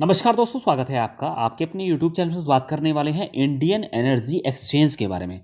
नमस्कार दोस्तों, स्वागत है आपका आपके अपने यूट्यूब चैनल पर। बात करने वाले हैं इंडियन एनर्जी एक्सचेंज के बारे में।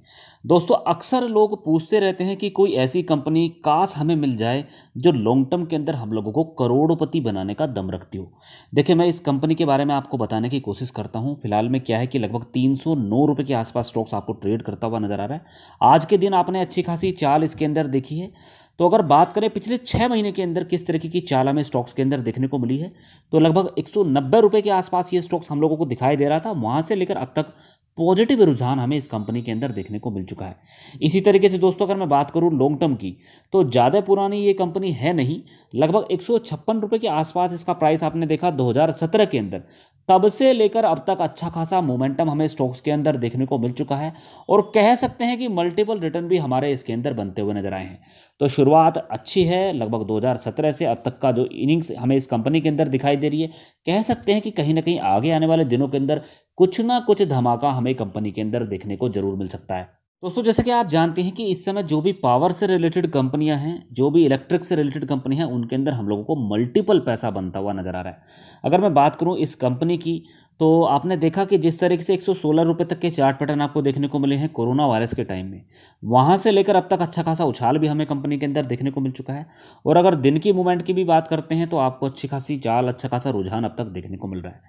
दोस्तों, अक्सर लोग पूछते रहते हैं कि कोई ऐसी कंपनी काश हमें मिल जाए जो लॉन्ग टर्म के अंदर हम लोगों को करोड़पति बनाने का दम रखती हो। देखिए, मैं इस कंपनी के बारे में आपको बताने की कोशिश करता हूँ। फिलहाल में क्या है कि लगभग 309 रुपये के आसपास स्टॉक्स आपको ट्रेड करता हुआ नजर आ रहा है। आज के दिन आपने अच्छी खासी चाल इसके अंदर देखी है। तो अगर बात करें पिछले 6 महीने के अंदर किस तरीके की चाल हमें स्टॉक्स के अंदर देखने को मिली है, तो लगभग 190 रुपये के आसपास ये स्टॉक्स हम लोगों को दिखाई दे रहा था। वहाँ से लेकर अब तक पॉजिटिव रुझान हमें इस कंपनी के अंदर देखने को मिल चुका है। इसी तरीके से दोस्तों, अगर मैं बात करूं लॉन्ग टर्म की, तो ज़्यादा पुरानी ये कंपनी है नहीं। लगभग 156 रुपये के आसपास इसका प्राइस आपने देखा 2017 के अंदर। तब से लेकर अब तक अच्छा खासा मोमेंटम हमें स्टॉक्स के अंदर देखने को मिल चुका है और कह सकते हैं कि मल्टीपल रिटर्न भी हमारे इसके अंदर बनते हुए नजर आए हैं। तो शुरुआत अच्छी है। लगभग 2017 से अब तक का जो इनिंग्स हमें इस कंपनी के अंदर दिखाई दे रही है, कह सकते हैं कि कहीं ना कहीं आगे आने वाले दिनों के अंदर कुछ ना कुछ धमाका हमें कंपनी के अंदर देखने को जरूर मिल सकता है। दोस्तों, जैसे कि आप जानते हैं कि इस समय जो भी पावर से रिलेटेड कंपनियां हैं, जो भी इलेक्ट्रिक से रिलेटेड कंपनी हैं, उनके अंदर हम लोगों को मल्टीपल पैसा बनता हुआ नजर आ रहा है। अगर मैं बात करूं इस कंपनी की, तो आपने देखा कि जिस तरीके से 116 रुपये तक के चार्ट पैटर्न आपको देखने को मिले हैं कोरोना वायरस के टाइम में, वहाँ से लेकर अब तक अच्छा खासा उछाल भी हमें कंपनी के अंदर देखने को मिल चुका है। और अगर दिन की मूवमेंट की भी बात करते हैं तो आपको अच्छी खासी चाल, अच्छा खासा रुझान अब तक देखने को मिल रहा है।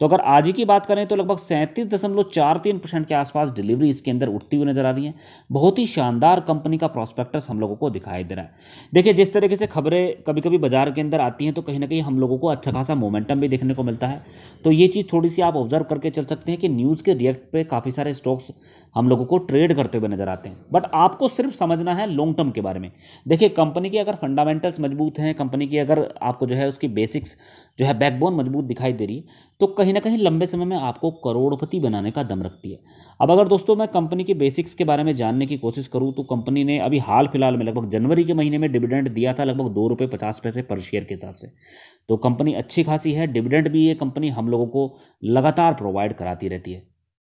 तो अगर आज ही की बात करें तो लगभग 37.43% के आसपास डिलीवरी इसके अंदर उठती हुई नजर आ रही है। बहुत ही शानदार कंपनी का प्रॉस्पेक्टस हम लोगों को दिखाई दे रहा है। देखिए, जिस तरीके से खबरें कभी कभी बाजार के अंदर आती हैं तो कहीं ना कहीं हम लोगों को अच्छा खासा मोमेंटम भी देखने को मिलता है। तो ये चीज़ थोड़ी सी आप ऑब्जर्व करके चल सकते हैं कि न्यूज़ के रिएक्ट पे काफ़ी सारे स्टॉक्स हम लोगों को ट्रेड करते हुए नजर आते हैं। बट आपको सिर्फ समझना है लॉन्ग टर्म के बारे में। देखिए, कंपनी की अगर फंडामेंटल्स मजबूत हैं, कंपनी की अगर आपको जो है उसकी बेसिक्स जो है बैकबोन मजबूत दिखाई दे रही है, तो कहीं ना कहीं लंबे समय में आपको करोड़पति बनाने का दम रखती है। अब अगर दोस्तों मैं कंपनी के बेसिक्स के बारे में जानने की कोशिश करूँ तो कंपनी ने अभी हाल फिलहाल में लगभग जनवरी के महीने में डिविडेंड दिया था लगभग 2.50 रुपये पर शेयर के हिसाब से। तो कंपनी अच्छी खासी है। डिविडेंड भी ये कंपनी हम लोगों को लगातार प्रोवाइड कराती रहती है।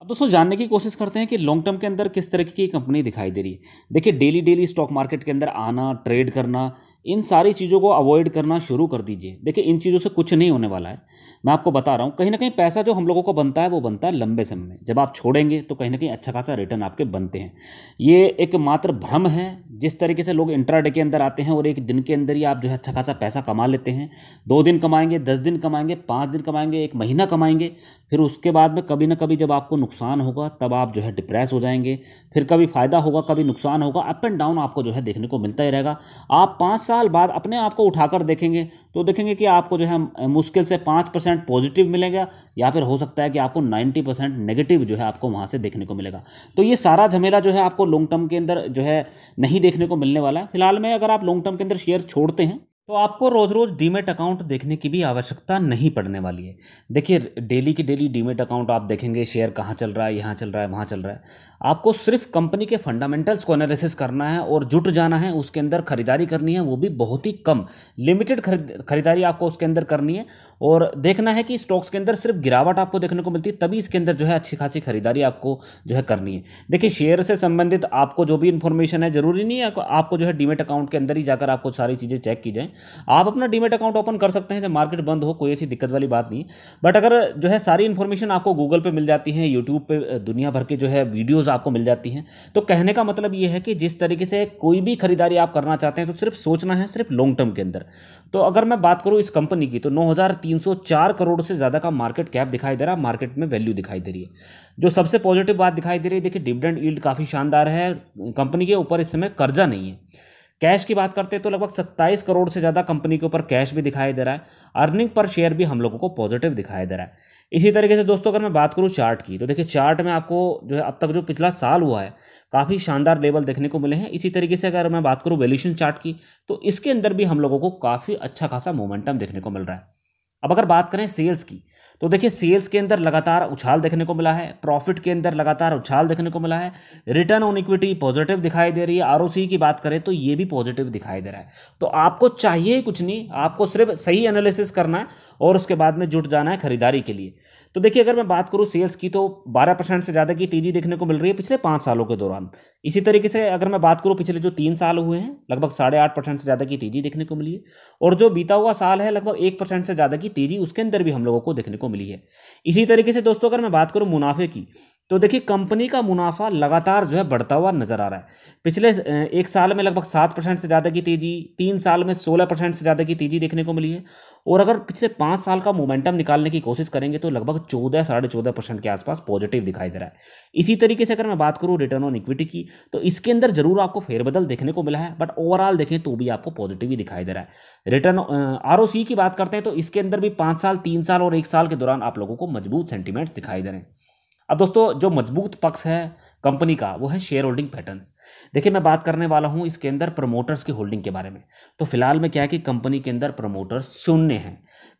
अब दोस्तों जानने की कोशिश करते हैं कि लॉन्ग टर्म के अंदर किस तरीके की कंपनी दिखाई दे रही है। देखिए, डेली स्टॉक मार्केट के अंदर आना, ट्रेड करना, इन सारी चीज़ों को अवॉइड करना शुरू कर दीजिए। देखिए, इन चीज़ों से कुछ नहीं होने वाला है। मैं आपको बता रहा हूँ, कहीं ना कहीं पैसा जो हम लोगों को बनता है वो बनता है लंबे समय में। जब आप छोड़ेंगे तो कहीं ना कहीं अच्छा खासा रिटर्न आपके बनते हैं। ये एक मात्र भ्रम है। जिस तरीके से लोग इंट्राडे के अंदर आते हैं और एक दिन के अंदर ही आप जो है अच्छा खासा पैसा कमा लेते हैं, 2 दिन कमाएंगे, 10 दिन कमाएंगे, 5 दिन कमाएंगे, 1 महीना कमाएंगे, फिर उसके बाद में कभी ना कभी जब आपको नुकसान होगा तब आप जो है डिप्रेस हो जाएंगे। फिर कभी फ़ायदा होगा, कभी नुकसान होगा, अप एंड डाउन आपको जो है देखने को मिलता ही रहेगा। आप 5 साल बाद अपने आप को उठाकर देखेंगे तो देखेंगे कि आपको जो है मुश्किल से 5% पॉजिटिव मिलेगा या फिर हो सकता है कि आपको 90% नेगेटिव जो है आपको वहाँ से देखने को मिलेगा। तो ये सारा झमेला जो है आपको लॉन्ग टर्म के अंदर जो है नहीं देखने को मिलने वाला है। फिलहाल में अगर आप लॉन्ग टर्म के अंदर शेयर छोड़ते हैं तो आपको रोज़ रोज़ डीमेट अकाउंट देखने की भी आवश्यकता नहीं पड़ने वाली है। देखिए, डेली की डेली डीमेट अकाउंट आप देखेंगे शेयर कहाँ चल रहा है, यहाँ चल रहा है, वहाँ चल रहा है। आपको सिर्फ कंपनी के फंडामेंटल्स को एनालिसिस करना है और जुट जाना है, उसके अंदर खरीदारी करनी है, वो भी बहुत ही कम लिमिटेड खरीदारी आपको उसके अंदर करनी है। और देखना है कि स्टॉक्स के अंदर सिर्फ गिरावट आपको देखने को मिलती है, तभी इसके अंदर जो है अच्छी खासी खरीदारी आपको जो है करनी है। देखिए, शेयर से संबंधित आपको जो भी इन्फॉर्मेशन है, ज़रूरी नहीं है आपको जो है डीमेट अकाउंट के अंदर ही जाकर आपको सारी चीज़ें चेक की जाएँ। आप अपना डीमेट अकाउंट ओपन कर सकते हैं जब मार्केट बंद हो, कोई ऐसी दिक्कत वाली बात नहीं। बट अगर जो है सारी इन्फॉर्मेशन आपको गूगल पे मिल जाती है, यूट्यूब पे दुनिया भर के जो है वीडियोस आपको मिल जाती हैं। तो कहने का मतलब ये है कि जिस तरीके से कोई भी खरीदारी आप करना चाहते हैं तो सिर्फ सोचना है, सिर्फ लॉन्ग टर्म के अंदर। तो अगर मैं बात करूँ इस कंपनी की, तो 9,304 करोड़ से ज़्यादा का मार्केट कैप दिखाई दे रहा है, मार्केट में वैल्यू दिखाई दे रही है। जो सबसे पॉजिटिव बात दिखाई दे रही है, देखिए डिविडेंड यील्ड काफ़ी शानदार है। कंपनी के ऊपर इस समय कर्जा नहीं है। कैश की बात करते हैं तो लगभग 27 करोड़ से ज़्यादा कंपनी के ऊपर कैश भी दिखाई दे रहा है। अर्निंग पर शेयर भी हम लोगों को पॉजिटिव दिखाई दे रहा है। इसी तरीके से दोस्तों अगर मैं बात करूँ चार्ट की, तो देखिए चार्ट में आपको जो है अब तक जो पिछला साल हुआ है काफ़ी शानदार लेवल देखने को मिले हैं। इसी तरीके से अगर मैं बात करूँ वैल्यूएशन चार्ट की, तो इसके अंदर भी हम लोगों को काफ़ी अच्छा खासा मोमेंटम देखने को मिल रहा है। अब अगर बात करें सेल्स की, तो देखिए सेल्स के अंदर लगातार उछाल देखने को मिला है, प्रॉफिट के अंदर लगातार उछाल देखने को मिला है, रिटर्न ऑन इक्विटी पॉजिटिव दिखाई दे रही है। आरओसी की बात करें तो ये भी पॉजिटिव दिखाई दे रहा है। तो आपको चाहिए कुछ नहीं, आपको सिर्फ सही एनालिसिस करना है और उसके बाद में जुट जाना है खरीदारी के लिए। तो देखिए अगर मैं बात करूँ सेल्स की, तो 12% से ज़्यादा की तेज़ी देखने को मिल रही है पिछले 5 सालों के दौरान। इसी तरीके से अगर मैं बात करूँ पिछले जो 3 साल हुए हैं, लगभग 8.5% से ज़्यादा की तेज़ी देखने को मिली है। और जो बीता हुआ साल है लगभग 1% से ज़्यादा की तेजी उसके अंदर भी हम लोगों को देखने को मिली है। इसी तरीके से दोस्तों अगर मैं बात करूं मुनाफे की, तो देखिए कंपनी का मुनाफा लगातार जो है बढ़ता हुआ नजर आ रहा है। पिछले एक साल में लगभग 7% से ज़्यादा की तेज़ी, 3 साल में 16% से ज़्यादा की तेज़ी देखने को मिली है, और अगर पिछले 5 साल का मोमेंटम निकालने की कोशिश करेंगे तो लगभग 14-14.5% के आसपास पॉजिटिव दिखाई दे रहा है। इसी तरीके से अगर मैं बात करूँ रिटर्न ऑन इक्विटी की, तो इसके अंदर जरूर आपको फेरबदल देखने को मिला है, बट ओवरऑल देखें तो भी आपको पॉजिटिव ही दिखाई दे रहा है। रिटर्न ROC की बात करते हैं तो इसके अंदर भी 5 साल, 3 साल और 1 साल के दौरान आप लोगों को मजबूत सेंटिमेंट्स दिखाई दे रहे हैं। अब दोस्तों जो मजबूत पक्ष है कंपनी का वो है शेयर होल्डिंग पैटर्न्स। देखिए मैं बात करने वाला हूँ इसके अंदर प्रमोटर्स की होल्डिंग के बारे में। तो फिलहाल में क्या है कि कंपनी के अंदर प्रमोटर्स शून्य हैं।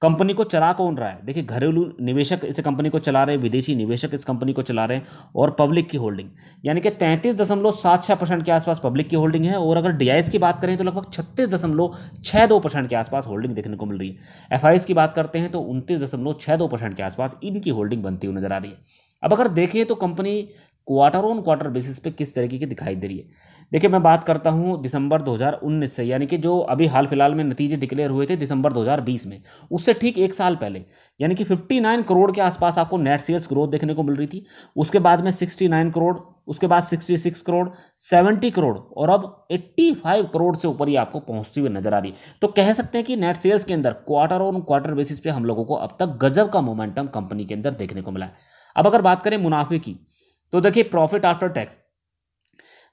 कंपनी को चला कौन रहा है? देखिए घरेलू निवेशक इस कंपनी को चला रहे हैं, विदेशी निवेशक इस कंपनी को चला रहे हैं, और पब्लिक की होल्डिंग यानी कि 33.76% के आसपास पब्लिक की होल्डिंग है, और अगर DIs की बात करें तो लगभग 36.62% के आसपास होल्डिंग देखने को मिल रही है। FIs की बात करते हैं तो 29.62% के आसपास इनकी होल्डिंग बनती हुई नजर आ रही है। अब अगर देखें तो company quarter on quarter basis पे किस तरीके की दिखाई दे रही है। देखिए मैं बात करता हूँ दिसंबर 2019 से, यानी कि जो अभी हाल फिलहाल में नतीजे डिक्लेयर हुए थे दिसंबर 2020 में, उससे ठीक 1 साल पहले यानी कि 59 करोड़ के आसपास आपको नेट सेल्स ग्रोथ देखने को मिल रही थी। उसके बाद में 69 करोड़, उसके बाद 66 करोड़, 70 करोड़ और अब 85 करोड़ से ऊपर ही आपको पहुंचती हुई नजर आ रही है। तो कह सकते हैं कि नेट सेल्स के अंदर क्वार्टर ऑन क्वार्टर बेसिस पे हम लोगों को अब तक गजब का मोमेंटम कंपनी के अंदर देखने को मिला है। अब अगर बात करें मुनाफे की, तो देखिए प्रॉफिट आफ्टर टैक्स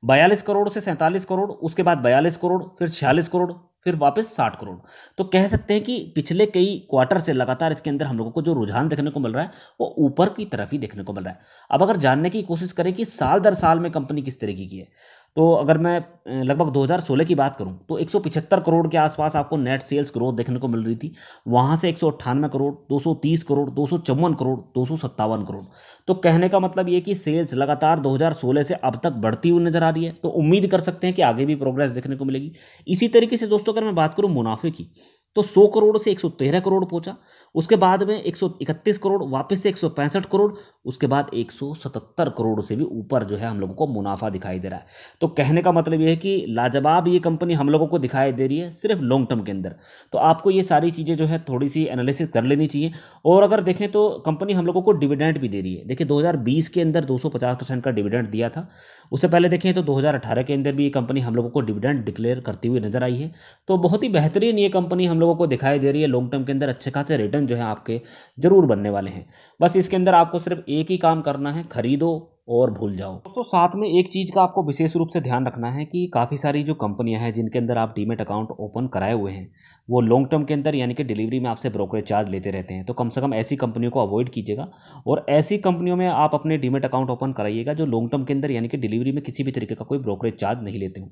42 करोड़ से 47 करोड़, उसके बाद 42 करोड़, फिर 46 करोड़, फिर वापस 60 करोड़। तो कह सकते हैं कि पिछले कई क्वार्टर से लगातार इसके अंदर हम लोगों को जो रुझान देखने को मिल रहा है वो ऊपर की तरफ ही देखने को मिल रहा है। अब अगर जानने की कोशिश करें कि साल दर साल में कंपनी किस तरीके की है, तो अगर मैं लगभग 2016 की बात करूं तो 175 करोड़ के आसपास आपको नेट सेल्स ग्रोथ देखने को मिल रही थी। वहां से 198 करोड़, 230 करोड़, 254 करोड़, 257 करोड़। तो कहने का मतलब ये कि सेल्स लगातार 2016 से अब तक बढ़ती हुई नजर आ रही है, तो उम्मीद कर सकते हैं कि आगे भी प्रोग्रेस देखने को मिलेगी। इसी तरीके से दोस्तों अगर मैं बात करूँ मुनाफे की, तो 100 करोड़ से 113 करोड़ पहुंचा, उसके बाद में 131 करोड़, वापस से 165 करोड़, उसके बाद 177 करोड़ से भी ऊपर जो है हम लोगों को मुनाफा दिखाई दे रहा है। तो कहने का मतलब यह है कि लाजवाब ये कंपनी हम लोगों को दिखाई दे रही है सिर्फ लॉन्ग टर्म के अंदर। तो आपको ये सारी चीज़ें जो है थोड़ी सी एनालिसिस कर लेनी चाहिए। और अगर देखें तो कंपनी हम लोगों को डिविडेंड भी दे रही है। देखिए 2020 के अंदर 250% का डिविडेंड दिया था, उससे पहले देखें तो 2018 के अंदर भी ये कंपनी हम लोगों को डिविडेंड डिक्लेयर करती हुई नजर आई है। तो बहुत ही बेहतरीन ये कंपनी लोगों को दिखाई दे रही है। लॉन्ग टर्म के अंदर अच्छे खासे रिटर्न जो है आपके जरूर बनने वाले हैं। बस इसके अंदर आपको सिर्फ एक ही काम करना है, खरीदो और भूल जाओ। तो साथ में एक चीज़ का आपको विशेष रूप से ध्यान रखना है कि काफ़ी सारी जो कंपनियां हैं जिनके अंदर आप डीमेट अकाउंट ओपन कराए हुए हैं वो लॉन्ग टर्म के अंदर यानी कि डिलीवरी में आपसे ब्रोकरेज चार्ज लेते रहते हैं। तो कम से कम ऐसी कंपनियों को अवॉइड कीजिएगा और ऐसी कंपनियों में आप अपने डीमेट अकाउंट ओपन कराइएगा जो लॉन्ग टर्म के अंदर यानी कि डिलीवरी में किसी भी तरीके का कोई ब्रोकरेज चार्ज नहीं लेते हों।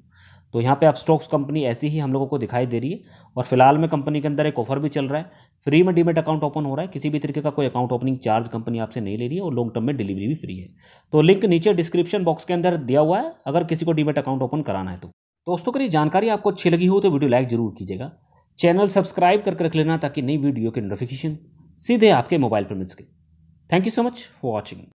तो यहाँ पे आप स्टॉक्स कंपनी ऐसी ही हम लोगों को दिखाई दे रही है। और फिलहाल में कंपनी के अंदर एक ऑफर भी चल रहा है, फ्री में डीमेट अकाउंट ओपन हो रहा है, किसी भी तरीके का कोई अकाउंट ओपनिंग चार्ज कंपनी आपसे नहीं ले रही है और लॉन्ग टर्म में डिलीवरी भी फ्री है। तो लिंक नीचे डिस्क्रिप्शन बॉक्स के अंदर दिया हुआ है अगर किसी को डीमेट अकाउंट ओपन कराना है। तो दोस्तों अगर ये जानकारी आपको अच्छी लगी हो तो वीडियो लाइक जरूर कीजिएगा, चैनल सब्सक्राइब करके रख लेना ताकि नई वीडियो के नोटिफिकेशन सीधे आपके मोबाइल पर मिल सके। Thank you so much for watching.